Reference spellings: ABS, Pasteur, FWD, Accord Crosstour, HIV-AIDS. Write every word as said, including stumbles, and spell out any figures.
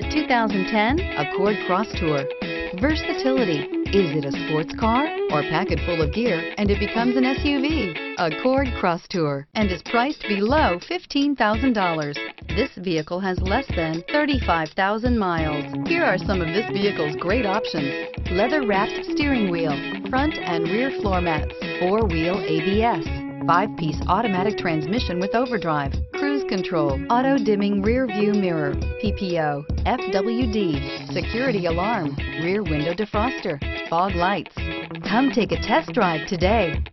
The two thousand ten Accord Crosstour. Versatility. Is it a sports car or pack it full of gear and it becomes an S U V? Accord Crosstour, and is priced below fifteen thousand dollars. This vehicle has less than thirty-five thousand miles. Here are some of this vehicle's great options: leather-wrapped steering wheel, front and rear floor mats, four-wheel A B S, five-piece automatic transmission with overdrive, cruise control, auto-dimming rear view mirror, P P O, F W D, security alarm, rear window defroster, fog lights. Come take a test drive today.